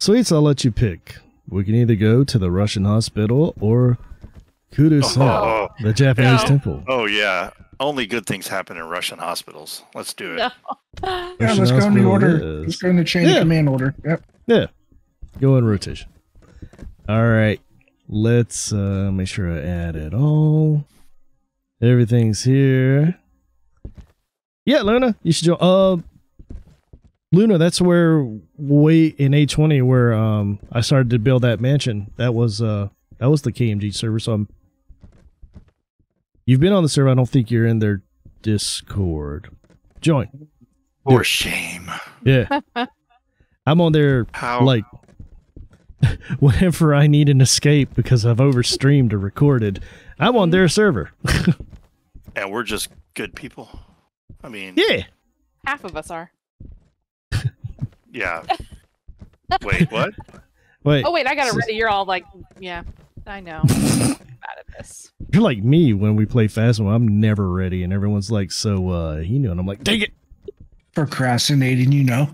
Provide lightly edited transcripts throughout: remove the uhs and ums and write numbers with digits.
Sweets, I'll let you pick. We can either go to the Russian hospital or Kurosawa, the Japanese temple. Oh, yeah. Only good things happen in Russian hospitals. Let's do it. No. Yeah, let's go in the order. Let's go in the chain of command order. Yep. Yeah. Go in rotation. All right. Let's make sure I add it all. Everything's here. Yeah, Luna, you should join. Luna, that's where way in A20 where I started to build that mansion. That was the KMG server. So I'm. You've been on the server. I don't think you're in their Discord. Join. For shame. Yeah. I'm on their like whenever I need an escape because I've overstreamed or recorded. I'm on their server. And we're just good people. I mean, yeah. Half of us are. Yeah. Wait, what? Wait. Oh, wait, I got it ready. You're all like, yeah, I know. I'm bad at this. You're like me when we play Phasmo. I'm never ready, and everyone's like, so, you know, and I'm like, dang it. Procrastinating, you know.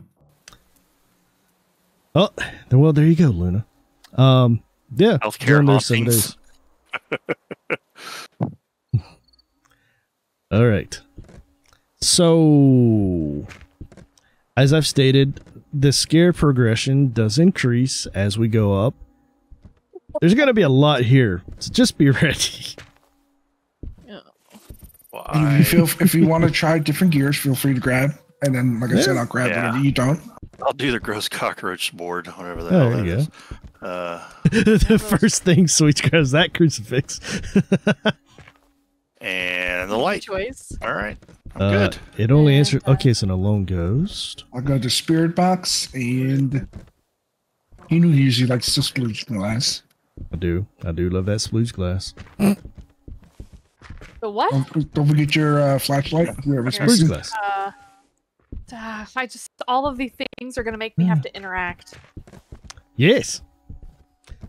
Oh, well, there you go, Luna. Yeah. Healthcare hauntings. All right. So, as I've stated, the scare progression does increase as we go up. There's going to be a lot here, so just be ready. Why? If you want to try different gears, feel free to grab. And then, like I said, I'll grab whatever you don't. I'll do the gross cockroach board, whatever the hell that is. The first thing Sweet grabs that crucifix. And the light. Choice. All right. I'm good. It only answers. Okay, so a lone ghost. I'll go to Spirit Box, and you know he usually likes the splooge glass. I do. I do love that splooge glass. The what? Don't forget your flashlight. Splooge glass. I just all of the things are gonna make me have to interact. Yes.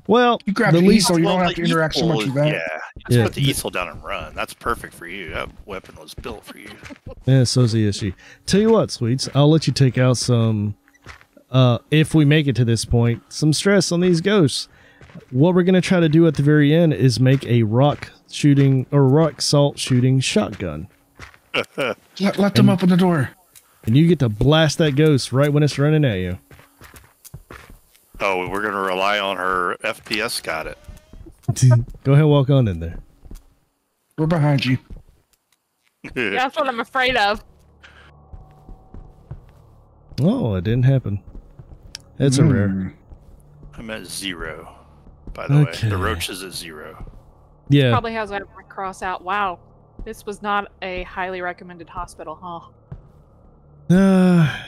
Well, you grab the easel, you don't have to interact so much with that. Yeah, just put the easel down and run. That's perfect for you. That weapon was built for you. Yeah, so's the issue. Tell you what, Sweets, I'll let you take out some, if we make it to this point, some stress on these ghosts. What we're going to try to do at the very end is make a rock salt shooting shotgun. let them open the door. And you get to blast that ghost right when it's running at you. Oh, we're going to rely on her FPS. Got it. Go ahead and walk on in there. We're behind you. That's what I'm afraid of. Oh, it didn't happen. It's a rare. I'm at 0, by the way. The roach is at 0. Yeah. It probably has a cross out. Wow. This was not a highly recommended hospital, huh?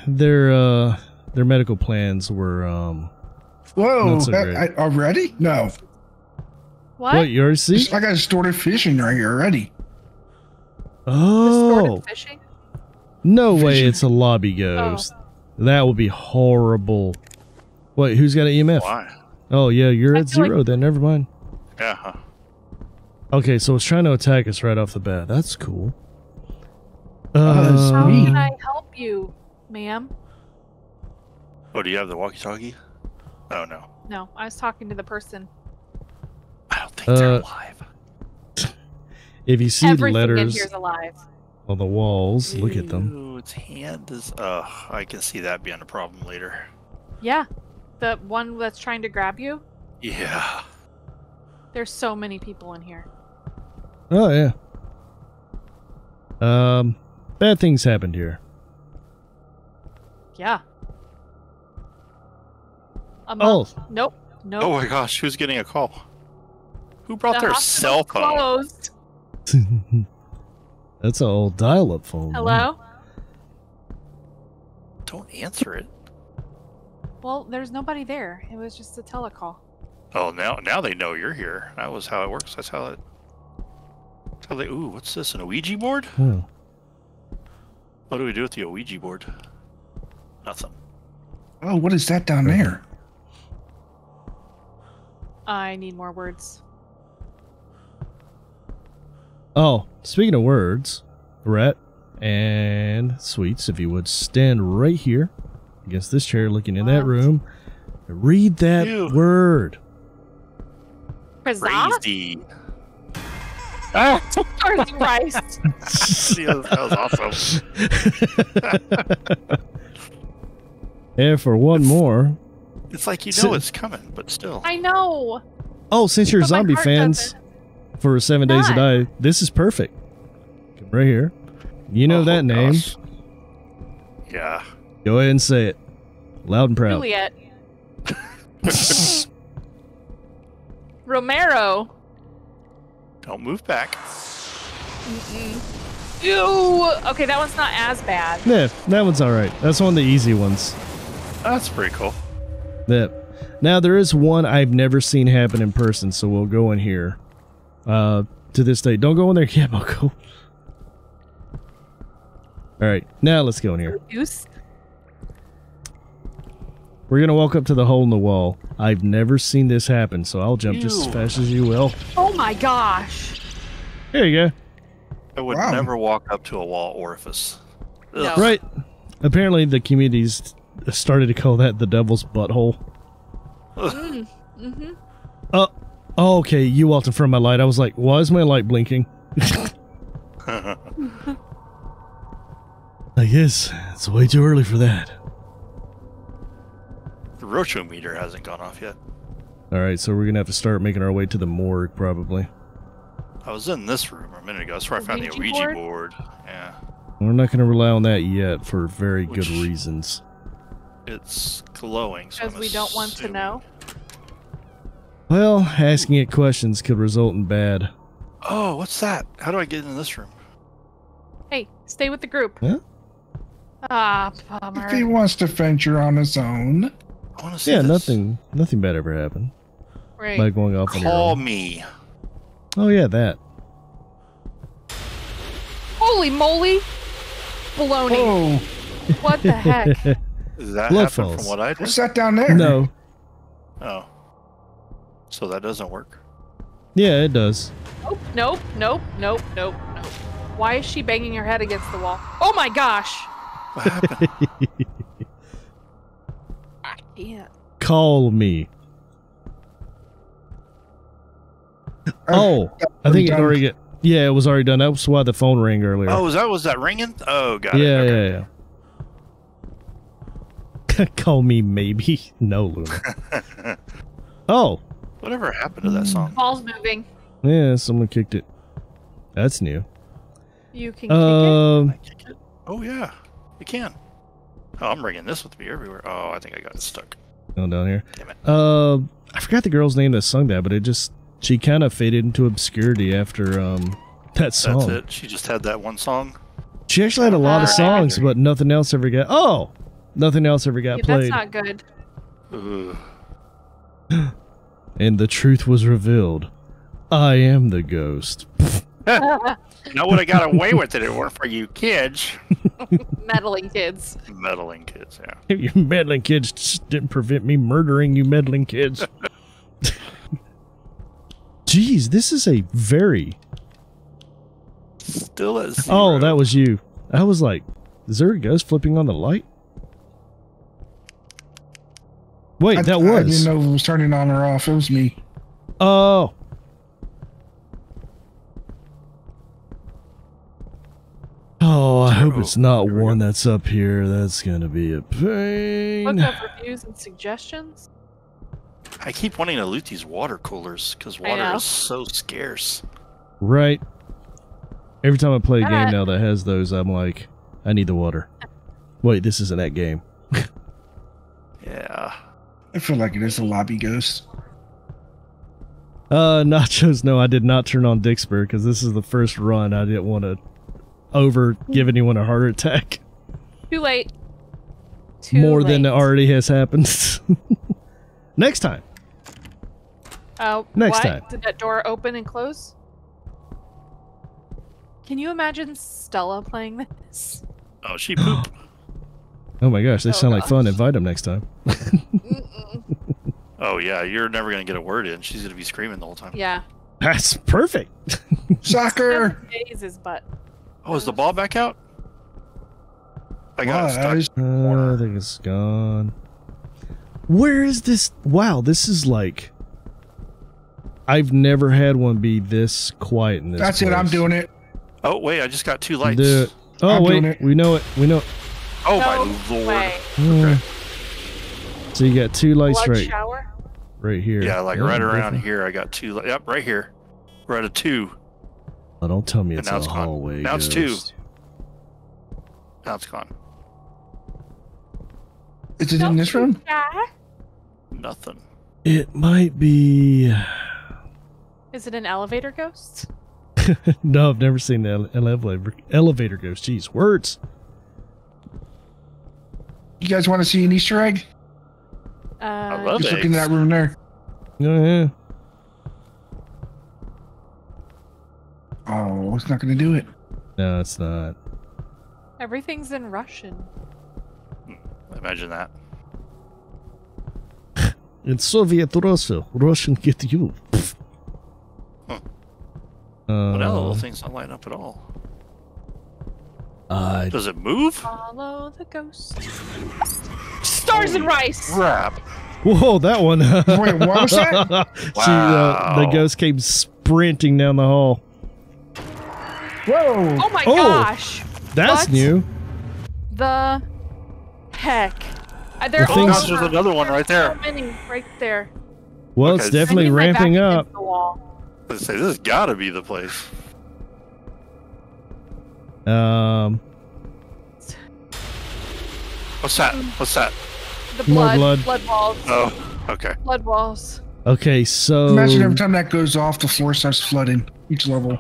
Their medical plans were, Whoa, so already? No. What you already see? I got distorted vision right here already. Oh. Fishing? No way it's a lobby ghost. Oh. That would be horrible. Wait, who's got an EMF? Why? Oh, yeah, you're at 0 like... then. Never mind. Yeah. Okay, so it's trying to attack us right off the bat. That's cool. How can I help you, ma'am? Oh, do you have the walkie-talkie? Oh, no. No, I was talking to the person. I don't think they're alive. If you see the letters alive on the walls, look at them. Ooh, its hand is... I can see that being a problem later. Yeah. The one that's trying to grab you? Yeah. There's so many people in here. Oh, yeah. Bad things happened here. Yeah. Nope. Oh my gosh, who's getting a call? Who brought their cell phone? That's an old dial-up phone. Hello? Don't answer it. Well, there's nobody there. It was just a telecall. Oh, now they know you're here. That was how it works. That's how it... Ooh, what's this? An Ouija board? Hmm. What do we do with the Ouija board? Nothing. Oh, what is that down there? I need more words. Oh, speaking of words, Rhett and Sweets, if you would stand right here against this chair looking in that room. Read that word. Crazy. Oh, Christ. That was awesome. And for one more. It's like you know it's coming, but still. I know. Oh, since you're zombie fans for 7 days a day, this is perfect. Come right here. You know that name. Gosh. Yeah. Go ahead and say it. Loud and proud. Juliet. Romero. Don't move back. Mm-mm. Ew. Okay, that one's not as bad. Yeah, that one's all right. That's one of the easy ones. That's pretty cool. Yeah. Now, there is one I've never seen happen in person, so we'll go in here. To this day. Don't go in there. Yeah, I'll go. All right, now let's go in here. We're going to walk up to the hole in the wall. I've never seen this happen, so I'll jump just as fast as you will. Oh my gosh. There you go. I would never walk up to a wall orifice. No. Right. Apparently the community's started to call that the devil's butthole. Mm-hmm. Oh, okay, you walked in front of my light. I was like, why is my light blinking? I guess it's way too early for that. The Rocho meter hasn't gone off yet. Alright, so we're going to have to start making our way to the morgue, probably. I was in this room a minute ago. That's where I found the Ouija board. Yeah. We're not going to rely on that yet for very good reasons. It's glowing. Because we don't want to know? Well, asking it questions could result in bad. Oh, what's that? How do I get into this room? Hey, stay with the group. Huh? Ah, bummer. If he wants to venture on his own. I want to see this. Nothing bad ever happened. Right. By going off on your own. Call me. Oh yeah, that. Holy moly! Baloney. Whoa. What the heck? Does that happen from what I did? What's that down there? No. Oh. So that doesn't work. Yeah, it does. Nope, nope, nope, nope, nope, nope. Why is she banging her head against the wall? Oh my gosh! What happened? I can't. Call me. Oh, I think it already got. Yeah, it was already done. That was why the phone rang earlier. Oh, was that ringing? Oh, got it. Okay. Yeah. Call me, maybe. No, Luna. Oh. Whatever happened to that song? Ball's moving. Yeah, someone kicked it. That's new. You can kick it. Oh yeah, you can. Oh, I'm bringing this with me everywhere. Oh, I think I got it stuck. Going down here. Damn it. I forgot the girl's name that sung that, but she kind of faded into obscurity after that song. That's it. She just had that one song. She actually had a lot of songs, but nothing else ever got. Oh, nothing else ever got played. That's not good. And the truth was revealed. I am the ghost. I would have got away with it if it weren't for you kids. Meddling kids. Meddling kids, yeah. You meddling kids just didn't prevent me murdering you meddling kids. Jeez, this is a very... Still at zero. Oh, that was you. I was like, is there a ghost flipping on the light? Wait, that was. I didn't know if it was turning on or off. It was me. Oh. Oh, I hope it's not one that's up here. That's going to be a pain. Look up reviews and suggestions. I keep wanting to loot these water coolers because water is so scarce. Right. Every time I play a game now that has those, I'm like, I need the water. Wait, this isn't that game. Yeah. I feel like it is a lobby ghost. Nachos, no, I did not turn on Dixper because this is the first run. I didn't want to give anyone a heart attack. Too late. More than already has happened. Next time. Oh, next time. Did that door open and close? Can you imagine Stella playing this? Oh, she pooped. Oh my gosh, they sound like fun. Invite them next time. Oh yeah, you're never going to get a word in. She's going to be screaming the whole time. Yeah. That's perfect. Shocker. His butt. Oh, is the ball back out? I got it stuck. I think it's gone. Where is this? Wow, this is like... I've never had one be this quiet in this That's place. It, I'm doing it. Oh, wait, I just got two lights. Oh, I'm wait, we know it, Oh, no my lord. Okay. So you got two lights right here. Yeah, like right around here, I got two lights. Yep, right here. We're at a two. Oh, don't tell me it's a hallway. Now it's two. Now it's gone. Is it in this room? Nothing. It might be... Is it an elevator ghost? No, I've never seen an elevator ghost. Jeez, words. You guys want to see an Easter egg? I love it. Just look in that room there. Oh, yeah. Oh, it's not going to do it. No, it's not. Everything's in Russian. Imagine that. In Soviet Russia, Russian get you. Huh. Well, now the whole thing's not lighting up at all. Does it move? Follow the ghost. Stars and rice! Crap. Whoa, that one. Wait, what was that? Wow. See, the ghost came sprinting down the hall. Whoa! Oh my gosh! That's new. The heck. There there's another one right there. So many right there. Well, okay, it's definitely ramping up. Let's say this has got to be the place. What's that? What's that? The blood. Blood walls. Oh, okay. Blood walls. Okay, so imagine every time that goes off, the floor starts flooding each level.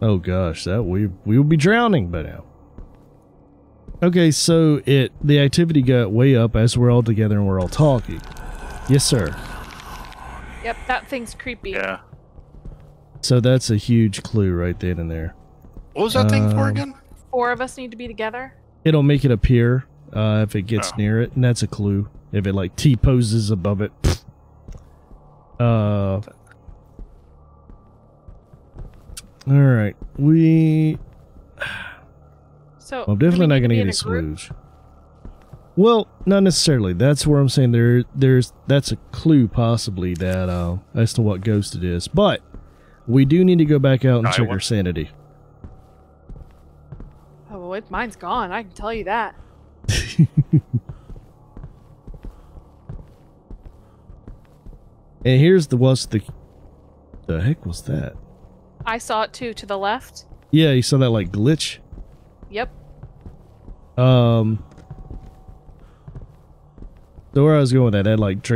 Oh gosh, that we will be drowning by now. Okay, so the activity got way up as we're all together and we're all talking. Yes, sir. Yep, that thing's creepy. Yeah. So that's a huge clue right then and there. What was that thing for again? 4 of us need to be together. It'll make it appear if it gets near it, and that's a clue. If it like T-poses above it. All right, we... So, I'm definitely not going to get any smooth. Well, not necessarily. That's where I'm saying that's a clue possibly that as to what ghost it is. But we do need to go back out and check our sanity. Oh, mine's gone. I can tell you that. And here's the the heck was that? I saw it too, to the left. Yeah, you saw that like glitch. Yep. So where I was going with that, that like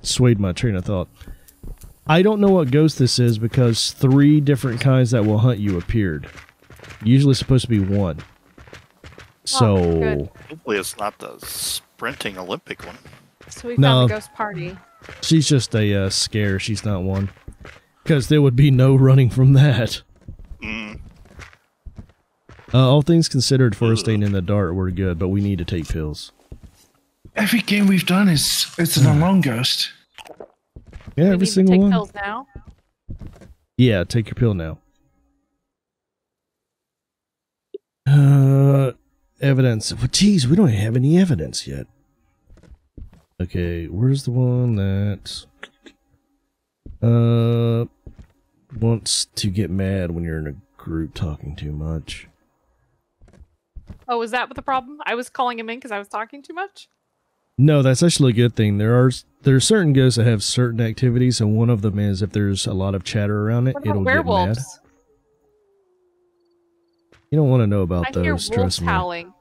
swayed my train of thought. I don't know what ghost this is because 3 different kinds that will hunt you appeared. Usually supposed to be 1. So hopefully it's not the sprinting Olympic one. So we found the ghost party. She's just a scare. She's not one, because there would be no running from that. Mm. All things considered, for staying in the dark, we're good, but we need to take pills. Every game we've done is an unknown ghost. Yeah, every single one. Take pills now. Yeah, take your pill now. Evidence. Well, geez, we don't have any evidence yet. Okay, where's the one that wants to get mad when you're in a group talking too much? Oh, is that what the problem? I was calling him in because I was talking too much? No, that's actually a good thing. There are certain ghosts that have certain activities, and one of them is if there's a lot of chatter around it, it'll get mad. You don't want to know about those, trust me. I hear wolves howling.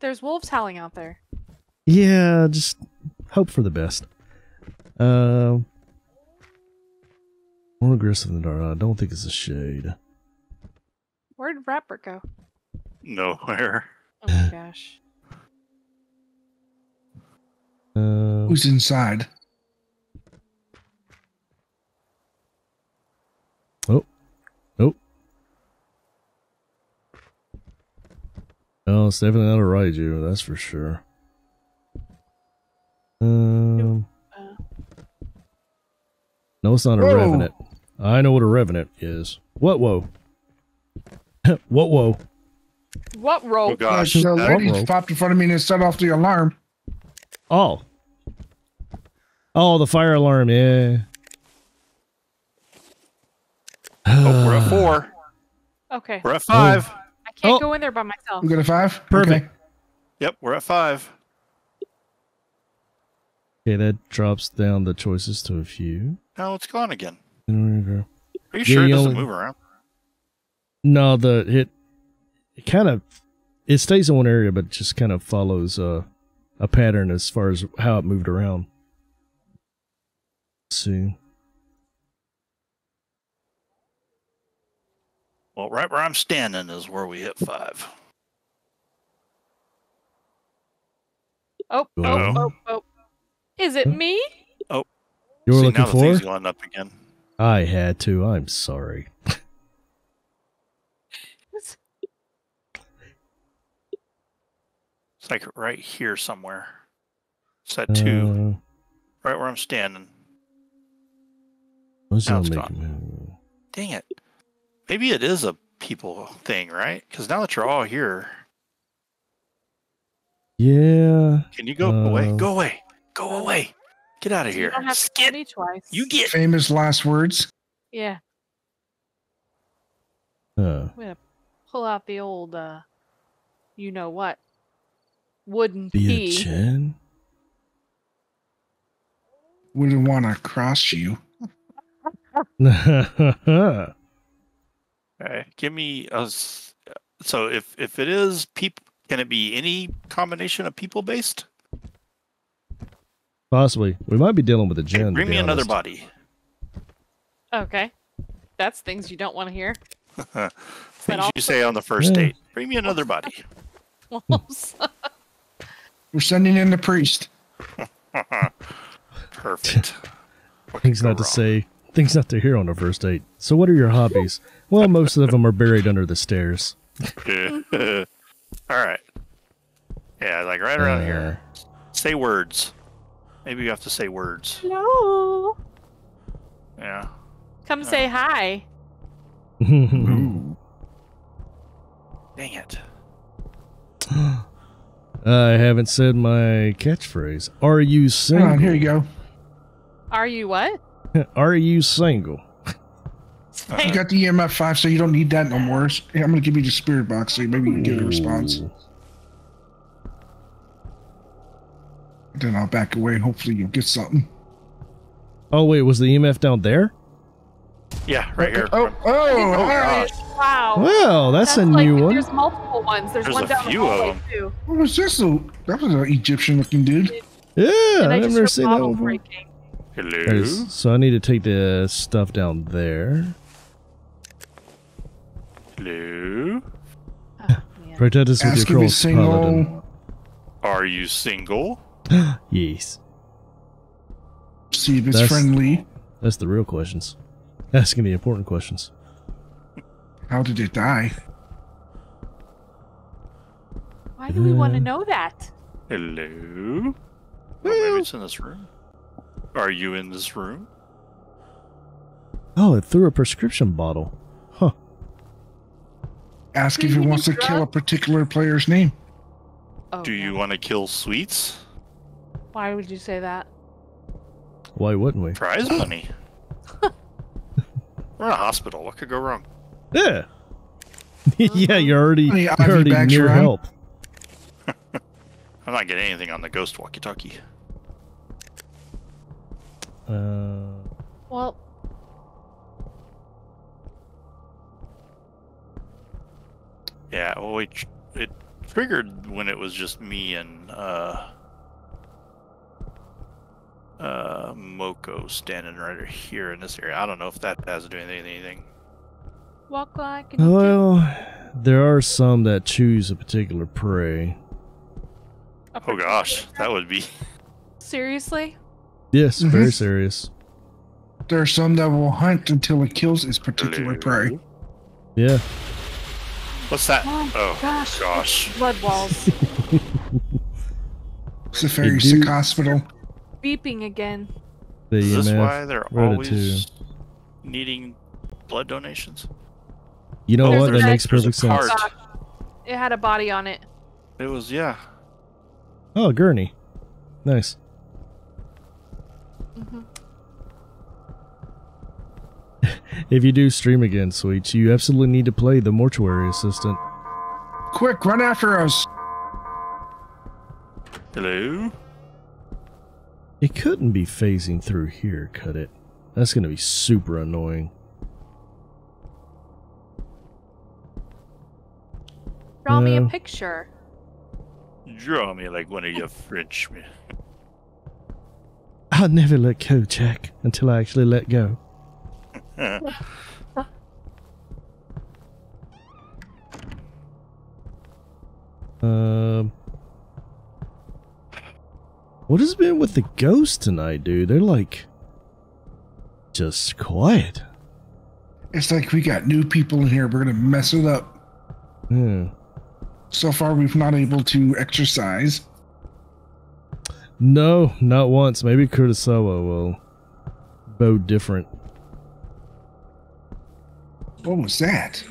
There's wolves howling out there. Yeah, just hope for the best. More aggressive than Dara. I don't think it's a shade. Where did Rapper go? Nowhere. Oh my gosh. Who's inside? Oh. Oh. Oh, it's definitely not a Raiju, that's for sure. No, it's not a Revenant. I know what a Revenant is. What, whoa? What, whoa? What rope? Oh gosh, the lady popped in front of me and set off the alarm. Oh. Oh, the fire alarm, yeah. Oh, we're at 4. Okay. We're at 5. Oh. I can't go in there by myself. We go to 5? Perfect. Okay. Yep, we're at 5. Okay, that drops down the choices to a few. Now it's gone again. Are you sure it doesn't move around? No, it kind of, it stays in one area, but just kind of follows a pattern as far as how it moved around. Let's see. Well, right where I'm standing is where we hit 5. Oh, oh. Is it me? Oh. You were looking for? Thing's going up again. I had to. I'm sorry. It's like right here somewhere. It's that 2. Right where I'm standing. What's now it's gone. Dang it. Maybe it is a people thing, right? Because now that you're all here. Yeah. Can you go away? Go away. Go away. Get out of here. You don't have to get twice. You get famous last words. Yeah. I'm going to pull out the old, you know what, wooden key. Deogen? Wouldn't want to cross you. All right, give me a. So if it is people, can it be any combination of people based? Possibly, we might be dealing with a gen. Okay, bring me another body. Okay, that's things you don't want to hear. Things you say on the first date. Bring me another body. We're sending in the priest. Perfect. Things not to say. Things not to hear on a first date. So what are your hobbies? Well, most of them are buried under the stairs. All right. Yeah, like right around here. Say words. Maybe you have to say words. No. Yeah. Come say hi. Dang it. I haven't said my catchphrase. Are you single? Hang on, here you go. Are you what? Are you single? You got the EMF 5, so you don't need that no more. Hey, I'm going to give you the spirit box, so maybe you can give a response. Then I'll back away. Hopefully you'll get something. Oh, wait. Was the EMF down there? Yeah, right here. Oh, right. Wow. Well, that's a like, new one. There's multiple ones. There's one down the hallway, too. What was this? That was an Egyptian-looking dude. Yeah, I've never seen that one. Hello. So I need to take the stuff down there. Hello. Oh, protect us with your cross, Paladin. Are you single? Yes. See if it's friendly. That's the real questions. Asking the important questions. How did it die? Why do we want to know that? Hello. Well, maybe it's in this room. Are you in this room? Oh, it threw a prescription bottle. Huh. Ask if he wants to kill a particular player's name. Oh, do you want to kill Sweets? Why would you say that? Why wouldn't we? Prize money. We're in a hospital. What could go wrong? Yeah. Yeah, you're already near help. I'm not getting anything on the ghost walkie-talkie. Well, yeah. Well, it triggered when it was just me and Moko standing right here in this area. I don't know if that has to do anything. Walk like. Well, there are some that choose a particular prey. Oh gosh, that would be seriously. Yes, very serious. There are some that will hunt until it kills its particular prey. Yeah. What's that? Oh, gosh. Blood walls. It's a very sick hospital. Beeping again. Is this why they're always needing blood donations? You know what? That makes perfect sense. It had a body on it. It was, yeah. Oh, gurney. Nice. If you do stream again, Sweets, you absolutely need to play the Mortuary Assistant. Quick, run after us! Hello? It couldn't be phasing through here, could it? That's gonna be super annoying. Draw me a picture. Draw me like one of your Frenchmen. I'll never let go, Jack, until I actually let go. What has been with the ghosts tonight, dude? They're like just quiet. It's like we got new people in here. We're gonna mess it up. Yeah. So far, we've not able to exercise. No, not once. Maybe Kurosawa will bow different. What was that?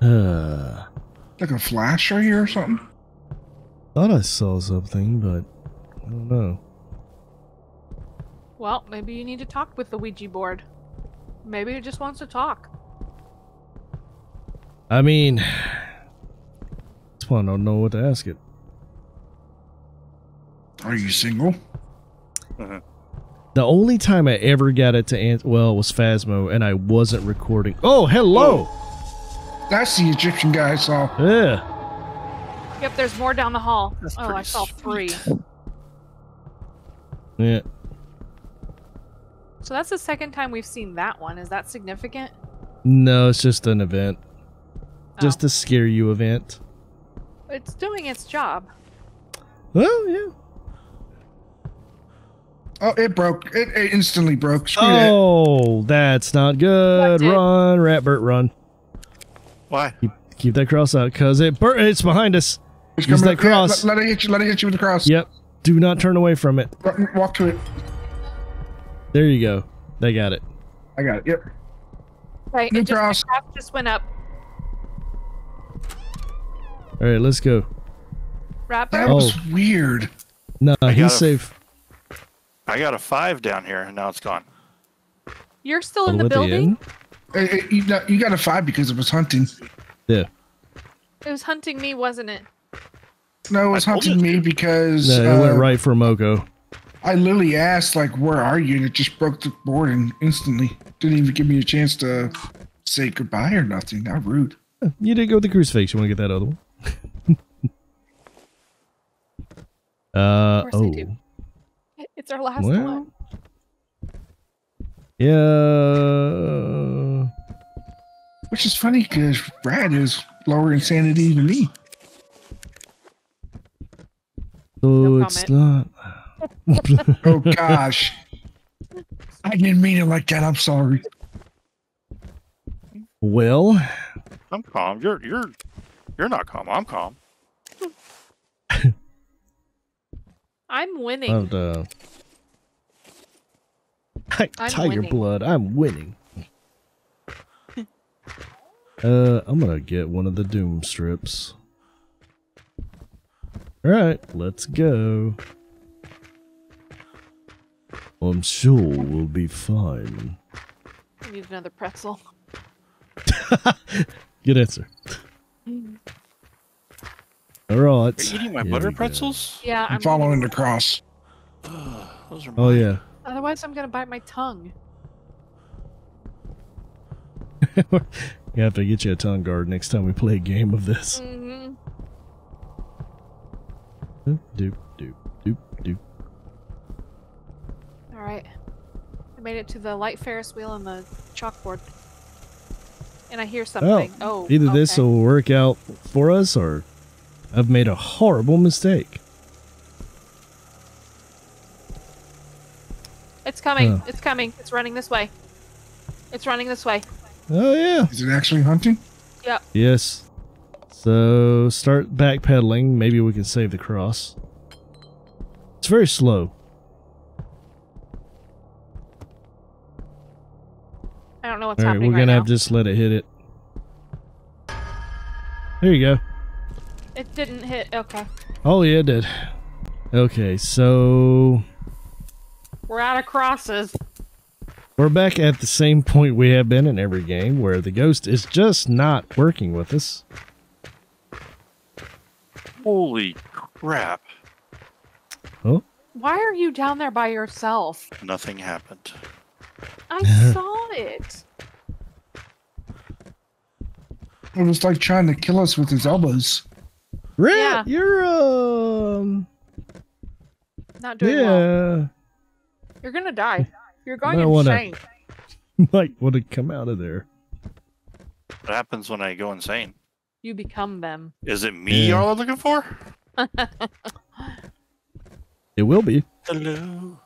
Like a flash right here or something? Thought I saw something, but I don't know. Well, maybe you need to talk with the Ouija board. Maybe it just wants to talk. I mean, that's why I don't know what to ask it. Are you single? Uh-huh. The only time I ever got it to answer, well, was Phasmo, and I wasn't recording. Oh, hello! Oh. That's the Egyptian guy I saw. Yeah. Yep, there's more down the hall. That's I saw three. Yeah. So that's the second time we've seen that one. Is that significant? No, it's just an event. Just a scare you event. It's doing its job. Well, yeah. Oh, it broke. It instantly broke. Screw oh, that. That's not good. Run, Ratbert, run. Why? Keep that cross out, because it's behind us. It's Use that cross. Let it hit you. Let it hit you with the cross. Yep. Do not turn away from it. Walk to it. There you go. They got it. I got it. Yep. Right. New cross. The cross just went up. All right, let's go. Ratbert. That was weird. No, he's safe. I got a 5 down here, and now it's gone. You're still in the building? You got a 5 because it was hunting. Yeah. It was hunting me, wasn't it? No, it was hunting me because... No, it went right for Moko. I literally asked, like, where are you? And it just broke the board and instantly didn't even give me a chance to say goodbye or nothing. How rude. You didn't go with the crucifix. You want to get that other one? Of course I do. It's our last one. Yeah. Which is funny because Brad is lower insanity than me. So it's not. Oh gosh. I didn't mean it like that. I'm sorry. Well, I'm calm. You're not calm. I'm calm. I'm winning. Oh, no. Tiger blood. I'm winning. I'm gonna get one of the doom strips. All right, let's go. I'm sure we'll be fine. I need another pretzel. Good answer. All right. Are you eating my butter pretzels? Yeah, I'm following the cross. Those are mine. Oh yeah. Otherwise, I'm gonna bite my tongue. You have to get you a tongue guard next time we play a game of this. Mm-hmm. Doop doop doop doop. All right, I made it to the light Ferris wheel and the chalkboard, and I hear something. Oh, either this will work out for us, or I've made a horrible mistake. It's coming. It's coming. It's running this way. It's running this way. Oh, yeah. Is it actually hunting? Yep. Yes. So start backpedaling. Maybe we can save the cross. It's very slow. I don't know what's happening right now. We're going to have to just let it hit it. There you go. It didn't hit. Okay. Oh, yeah, it did. Okay, so... we're out of crosses. We're back at the same point we have been in every game, where the ghost is just not working with us. Holy crap. Huh? Why are you down there by yourself? Nothing happened. I saw it. It was like trying to kill us with his elbows. Red, yeah. You're not doing well. You're gonna die. You're going insane. Might want to come out of there. What happens when I go insane? You become them. Is it me y'all are looking for? It will be. Hello.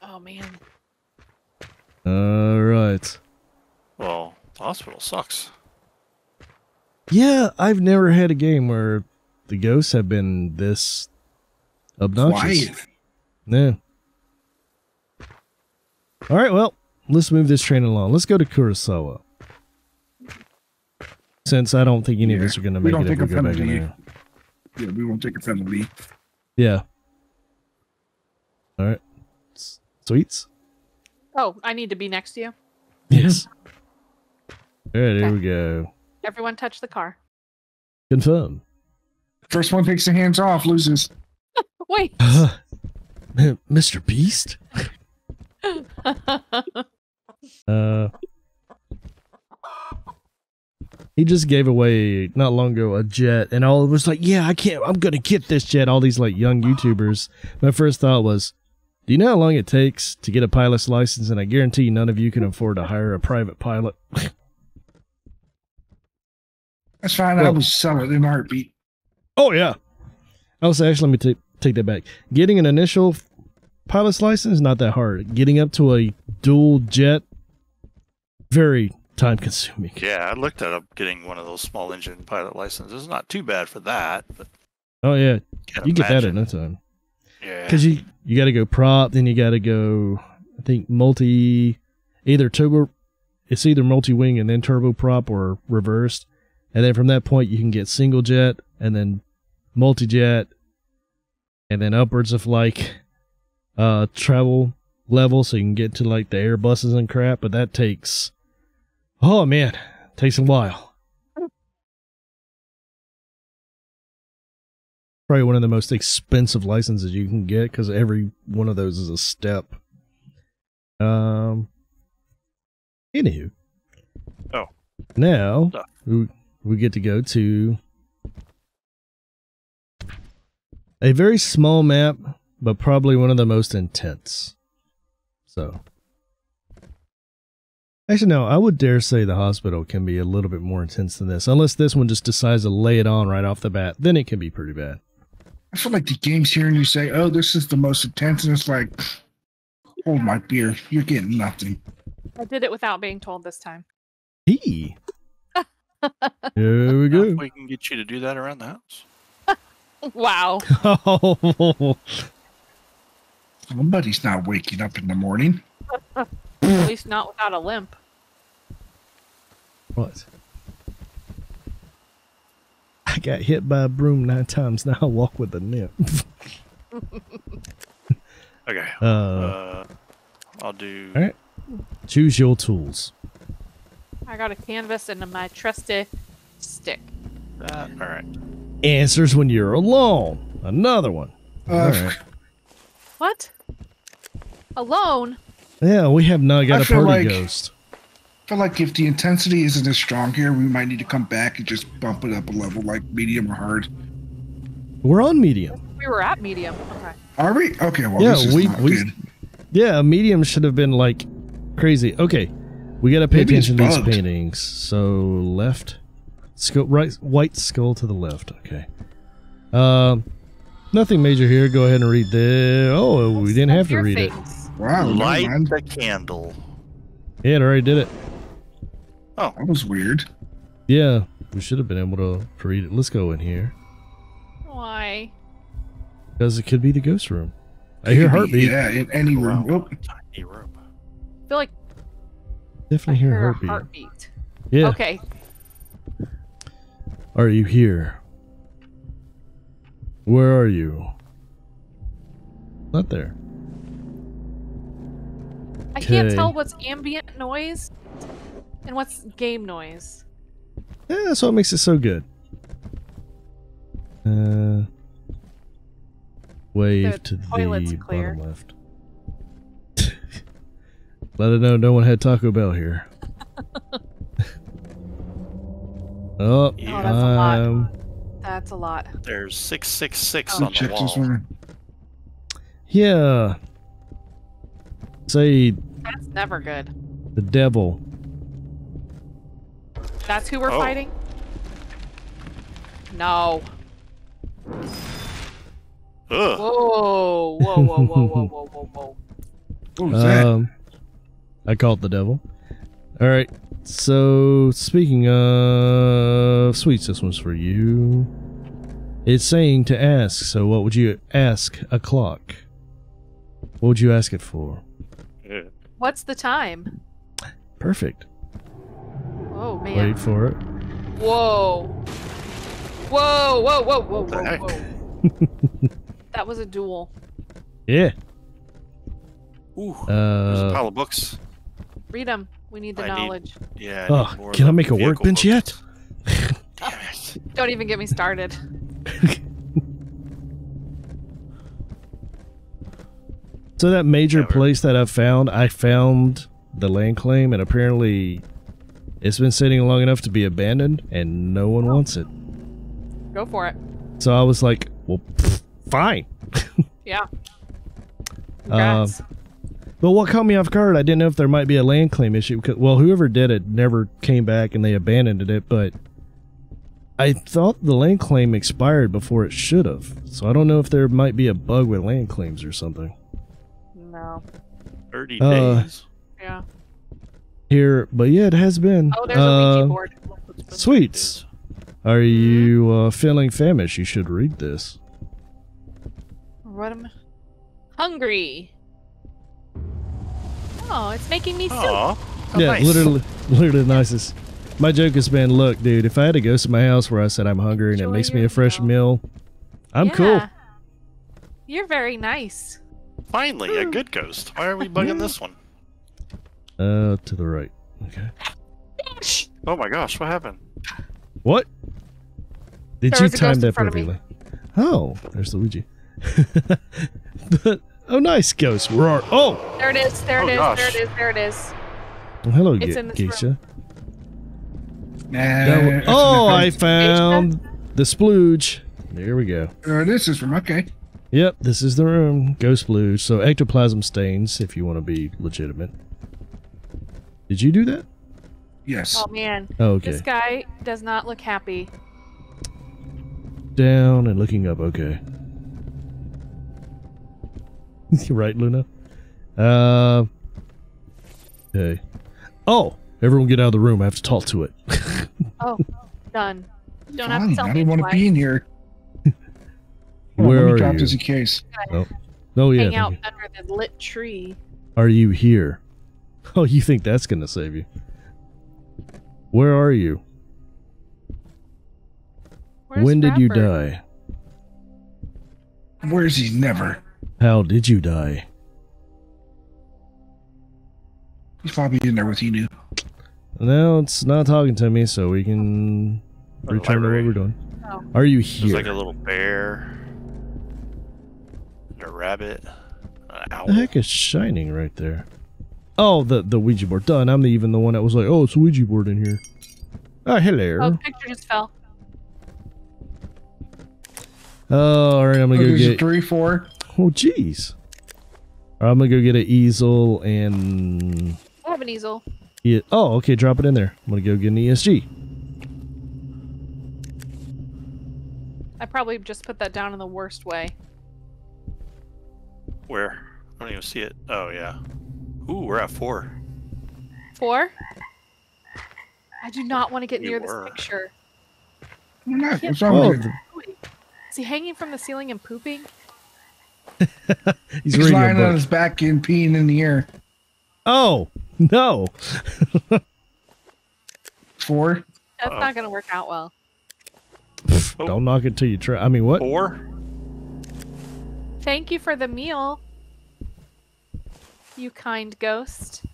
Oh man. All right. Well, the hospital sucks. Yeah, I've never had a game where the ghosts have been this obnoxious. Why? Yeah. All right, well, let's move this train along. Let's go to Kurosawa. Since I don't think any of us are going to make it if we go back in there. Yeah, we won't take a penalty. Yeah. All right. Sweets? Oh, I need to be next to you? Yes. All right, here we go. Everyone touch the car. Confirm. First one takes the hands off, loses. Wait. Mr. Beast? He just gave away, not long ago, a jet, and all of us like, yeah, I can't, I'm going to get this jet. All these, like, young YouTubers. My first thought was, do you know how long it takes to get a pilot's license? And I guarantee none of you can afford to hire a private pilot. That's fine. Well, I will sell it in a heartbeat. Oh, yeah. Also, actually, let me take that back. Getting an initial pilot's license, not that hard. Getting up to a dual jet, very time-consuming. Yeah, I looked at getting one of those small engine pilot licenses. It's not too bad for that. But oh, yeah. You get that at no time. Yeah. Because you got to go prop, then you got to go, I think, either multi-wing and then turboprop or reversed. And then from that point, you can get single jet and then multi-jet and then upwards of like travel level. So you can get to like the Airbuses and crap. But that takes, oh man, takes a while. Probably one of the most expensive licenses you can get because every one of those is a step. Anywho. Oh. Now we get to go to a very small map, but probably one of the most intense. So. Actually, no, I would dare say the hospital can be a little bit more intense than this. Unless this one just decides to lay it on right off the bat, then it can be pretty bad. I feel like the game's hearing you say, oh, this is the most intense, and it's like, hold my beer, you're getting nothing. I did it without being told this time. Hey. Here we go. We can get you to do that around the house. Wow. Somebody's not waking up in the morning. At least not without a limp. What? I got hit by a broom 9 times. Now I walk with a nip. Okay. I'll do. All right. Choose your tools. I got a canvas and my trusty stick. All right. Answers when you're alone. Another one. All right. What? Alone? Yeah, we have not got a party ghost. I feel like if the intensity isn't as strong here, we might need to come back and just bump it up a level, like medium or hard. We're on medium. We were at medium. Okay. Are we? Okay. Well, yeah, this is not good. Yeah, medium should have been like crazy. Okay, we gotta pay attention to these paintings. So left, skull, right, white skull to the left. Okay. Nothing major here. Go ahead and read the. Oh, we didn't have to read it. Wow. Light the candle. Yeah, it already did it. Oh, that was weird. Yeah, we should have been able to read it. Let's go in here. Why? Because it could be the ghost room. I hear heartbeat. Yeah, in any room. Oh. Tiny room. I feel like definitely I hear a heartbeat. Yeah. Okay. Are you here? Where are you? Not there. I can't tell what's ambient noise and what's game noise. Yeah, that's what makes it so good. Wave to the bottom left. Let it know no one had Taco Bell here. Oh, yeah. Oh, that's a lot. That's a lot. There's 666 on the wall. Yeah. Say. That's never good. The devil. That's who we're fighting? No. Ugh. Whoa! Whoa! Whoa! Whoa! Whoa! Whoa! Whoa! Whoa! What was that? I called the devil. All right. So speaking of sweets, this one's for you. It's saying to ask. So what would you ask a clock? What would you ask it for? What's the time? Perfect. Oh man! Wait for it. Whoa! Whoa! Whoa! Whoa! Whoa! Whoa! Whoa! That was a duel. Yeah. Ooh. There's a pile of books. Read them. We need the knowledge. Yeah. Oh, can I make a workbench yet? Damn it! Don't even get me started. So that major place that I found the land claim, and apparently it's been sitting long enough to be abandoned, and no one wants it. Go for it. So I was like, well, pff, fine. Yeah. But what caught me off guard, I didn't know if there might be a land claim issue. Because, well, whoever did it never came back, and they abandoned it, but I thought the land claim expired before it should have. So I don't know if there might be a bug with land claims or something. No. 30 days. Yeah. Here, but yeah, it has been. Oh, there's a Ouija board. Sweets. Are you feeling famished? You should read this. What am I? Hungry. Oh, it's making me soup. Oh, yeah, nice. literally the nicest. My joke has been, look, dude, if I had a ghost in my house where I said I'm hungry and it makes me a fresh meal, I'm cool. You're very nice. Finally, a good ghost. Why are we bugging this one? To the right. Okay. Oh my gosh, what happened? What? Did you time that perfectly? Oh, there's Luigi. Oh, nice ghost. Roar. Oh! There it is. There it is. Gosh. There it is. There it is. Well, hello, Geisha. Nah, oh, I found the splooge. There we go. This is from, okay. Yep, this is the room. Ghost splooge. So ectoplasm stains, if you want to be legitimate. Did you do that? Yes. Oh man. Oh, okay. This guy does not look happy. Down and looking up. Okay. You're right, Luna. Okay. Oh, everyone get out of the room. I have to talk to it. Oh, done. Don't have to tell me. I don't want to be in here. Where are you? A case. Oh. Oh yeah. Hang out under the lit tree. Are you here? Oh, you think that's gonna save you? Where are you? When did you die? Where's he? Never. How did you die? He's probably in there with you new. No, it's not talking to me, so we can return to what we're doing. Oh. Are you here? There's like a little bear, and a rabbit, an owl. The heck is shining right there? Oh, the Ouija board. Done. I'm even the one that was like, oh, it's a Ouija board in here. Oh, hello. Oh, the picture just fell. Oh, alright, I'm gonna go get... 3, 4. Oh, jeez. I'm gonna go get an easel and... I have an easel. Yeah. Oh, okay, drop it in there. I'm gonna go get an ESG. I probably just put that down in the worst way. Where? I don't even see it. Oh, yeah. Ooh, we're at 4. 4? I do not want to get near this picture. What's wrong with him? Is he hanging from the ceiling and pooping? He's lying on his back and peeing in the air. Oh, no. 4? That's not going to work out well. Oh. Don't knock it till you try. I mean, what? Four? Thank you for the meal, you kind ghost.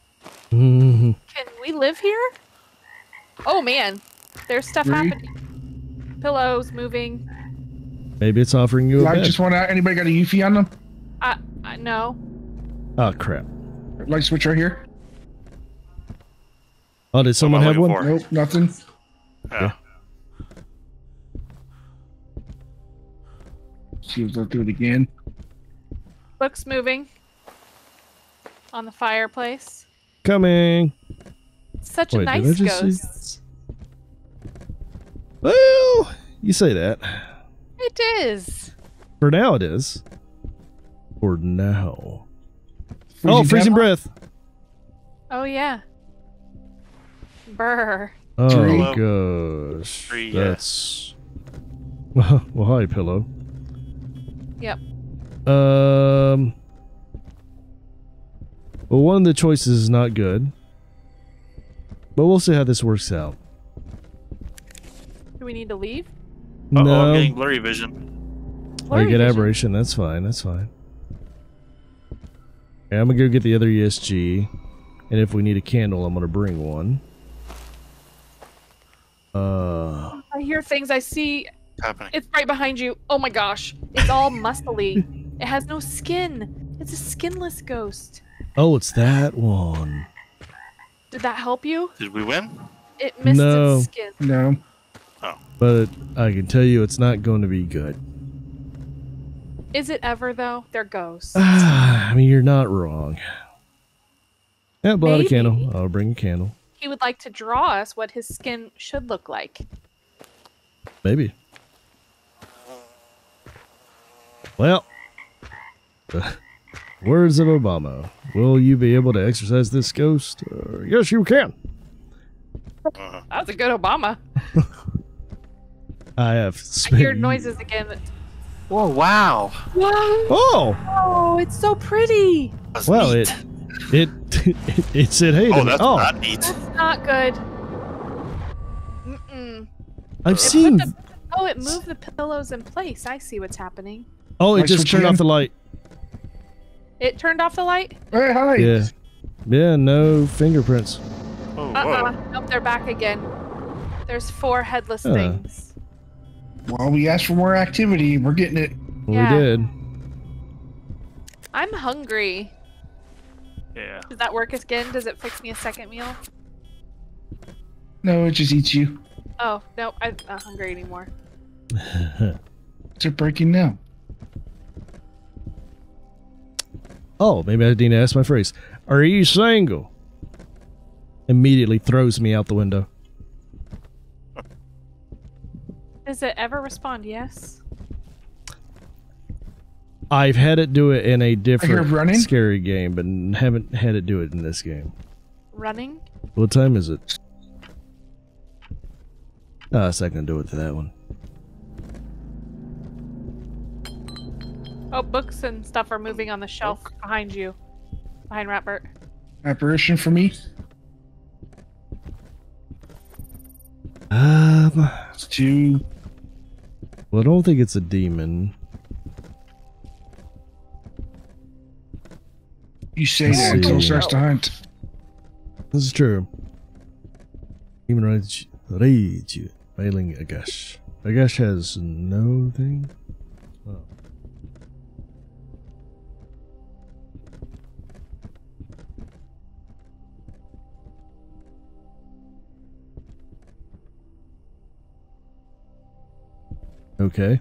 Mm-hmm. Can we live here? Oh, man. There's stuff happening. Pillows moving. Maybe it's offering you a bed. Just want out. Anybody got a Yuffie on them? No. Oh, crap. Light switch right here. Oh, did someone have one? For? Nope, nothing. Yeah. See if they'll do it again. Book's moving. On the fireplace. Coming. Such a nice ghost. Well, you say that. It is. For now it is. For now. Oh, freezing breath. Oh, yeah. Brr. Oh, gosh. That's... Well, hi, Pillow. Yep. Well, one of the choices is not good. But we'll see how this works out. Do we need to leave? No. Uh-oh, I'm getting blurry vision. I get aberration. That's fine. That's fine. Yeah, I'm going to go get the other ESG. And if we need a candle, I'm going to bring one. I hear things. I see. Happening. It's right behind you. Oh my gosh. It's all muscly. It has no skin. It's a skinless ghost. Oh, it's that one. Did that help you? Did we win? It missed its skin. No. Oh. But I can tell you it's not going to be good. Is it ever, though? They're ghosts. I mean, you're not wrong. Yeah, blow out a candle. I'll bring a candle. He would like to draw us what his skin should look like. Maybe. Well, words of Obama. Will you be able to exercise this ghost? Yes, you can. That was a good Obama. I hear noises again. Whoa, wow. Whoa. Oh. Oh, it's so pretty. That's neat. It said, hey. Oh, that's not neat. That's not good. Mm-mm. I've seen. Oh, it moved the pillows in place. I see what's happening. Oh, it just turned off the light. It turned off the light? Hey, hi. Yeah. Yeah, no fingerprints. Oh, nope, they're back again. There's four headless things. Well, we asked for more activity. We're getting it. Yeah. We did. I'm hungry. Yeah. Does that work again? Does it fix me a second meal? No, it just eats you. Oh, no, I'm not hungry anymore. It's breaking now. Oh, maybe I need to ask my phrase. Are you single? Immediately throws me out the window. Does it ever respond yes? I've had it do it in a different scary game, but haven't had it do it in this game. Running? What time is it? Oh, it's not going to do it to that one. Oh, books and stuff are moving on the shelf behind you. Behind Ratbert. Apparition for me? It's two. Well, I don't think it's a demon. You say that until it starts to hunt. This is true. Demon Raiju. Myling Agash. Agash has no thing? Oh. Okay.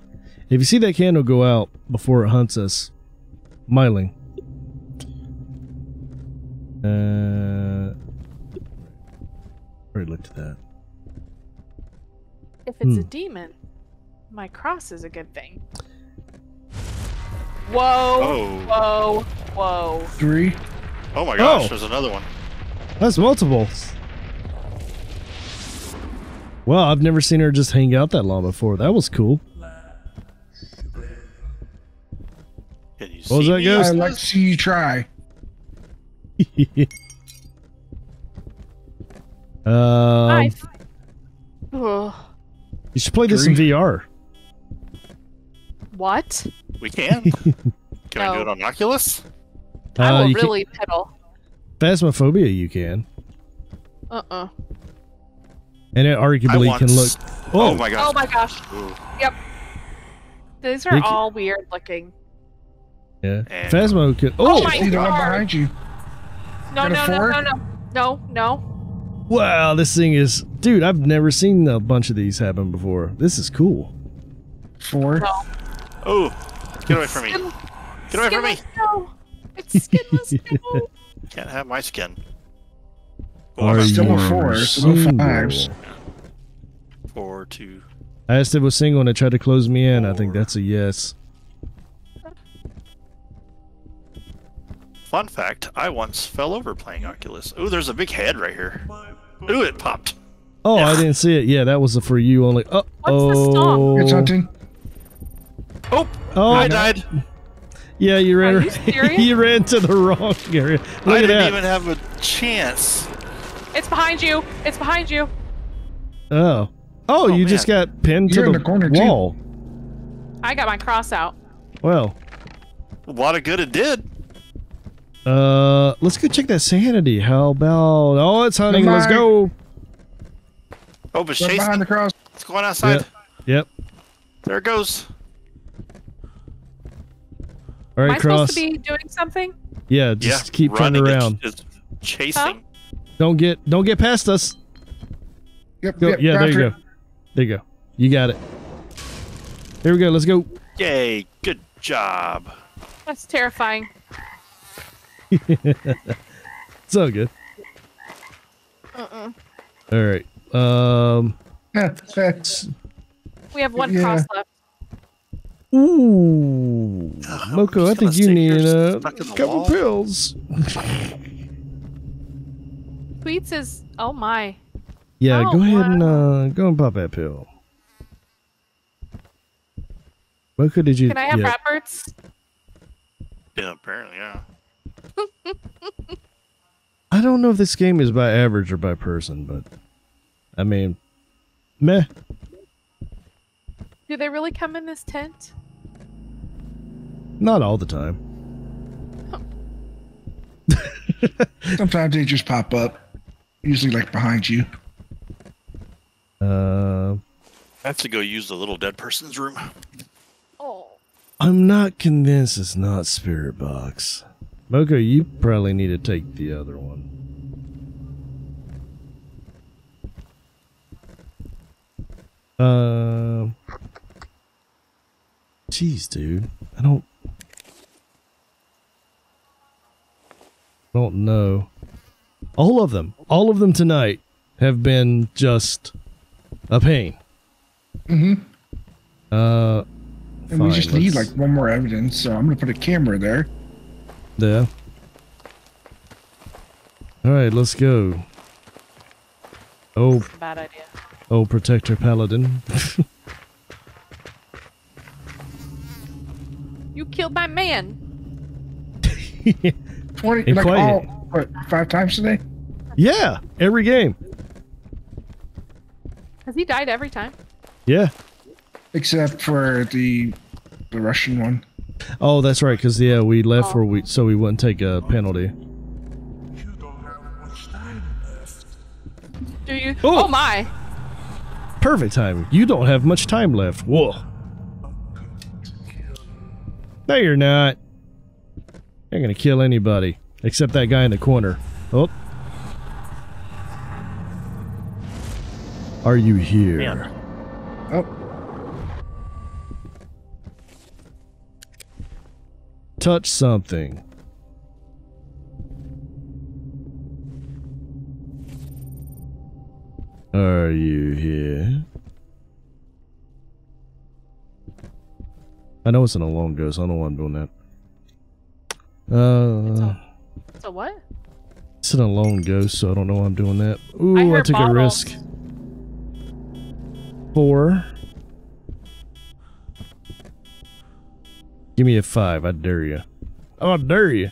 If you see that candle go out before it hunts us, Myling. Already looked at that. If it's a demon, my cross is a good thing. Whoa! Oh. Whoa! Whoa! Three. Oh my gosh! Oh. There's another one. That's multiples. Well, I've never seen her just hang out that long before. That was cool. Can you see was that, ghost? I'd like to see you try. You should play this in VR. What? We can. Can I do it on Oculus? I will really pedal. Phasmophobia, you can. Uh-uh. And it arguably can look... Oh, my gosh. Oh, my gosh. Ooh. Yep. These are all weird looking. Yeah. And Phasmo could... Oh, my God. Behind you. No, no, no, no, no. No, no. Wow, this thing is... Dude, I've never seen a bunch of these happen before. This is cool. Four. Oh, get away from me. Get away from me. No. It's skinless. No. Can't have my skin. Well, I'm still a four. Still fives. 4, 2. I asked if it was single and it tried to close me in. Four. I think that's a yes. Fun fact, I once fell over playing Oculus. Ooh, there's a big head right here. Ooh, it popped. Oh, yeah. I didn't see it. Yeah, that was for you only. Oh, what's the stomp? Oh, oh, I died. Yeah, you ran. Are you serious? You ran to the wrong area. Look I at didn't that. Even have a chance. It's behind you. It's behind you. Oh, oh, you man. Just got pinned You're to the, corner wall. Too. I got my cross out. Well, a lot of good it did. Let's go check that sanity. How about? Oh, it's hunting. Let's go. Oh, but Shade behind the cross. It's going outside. Yep. There it goes. All right, Am I supposed to be doing something? Yeah, just keep running around. It's chasing. Huh? Don't get past us. Yep. Go. Yep yeah, there you go. There you go. You got it. Here we go. Let's go. Yay! Good job. That's terrifying. It's all good. All right. We have one cross left. Ooh, Moco, I think you need a couple pills. Tweets is oh my. Yeah, go ahead and go and pop that pill. Moco, did you? Can I have wrappers? Yeah, apparently, yeah. I don't know if this game is by average or by person, but I mean, meh. Do they really come in this tent? Not all the time. Oh. Sometimes they just pop up. Usually like behind you. I have to go use the little dead person's room. Oh. I'm not convinced it's not Spirit Box. Moco, you probably need to take the other one. Jeez, dude. I don't know. All of them tonight have been just a pain. Mm-hmm. And fine, we just need like one more evidence, so I'm gonna put a camera there. There. All right, let's go. Oh, that's a bad idea. Oh, Protector Paladin. You killed my man. 20, like all, what, 5 times today? Yeah, every game. Has he died every time? Yeah. Except for the Russian one. Oh, that's right, because, yeah, we left so we wouldn't take a penalty. You don't have much time left. Do you? Oh, my. Perfect timing. You don't have much time left. Whoa. No, you're not. You're going to kill anybody. Except that guy in the corner. Oh. Are you here? Man. Oh. Touch something. Are you here? I know it's an alarm goes. I don't want to do that. It's a what? It's an alarm ghost, so I don't know why I'm doing that. Ooh, I took a risk. 4. Give me a 5. I dare you. I dare you.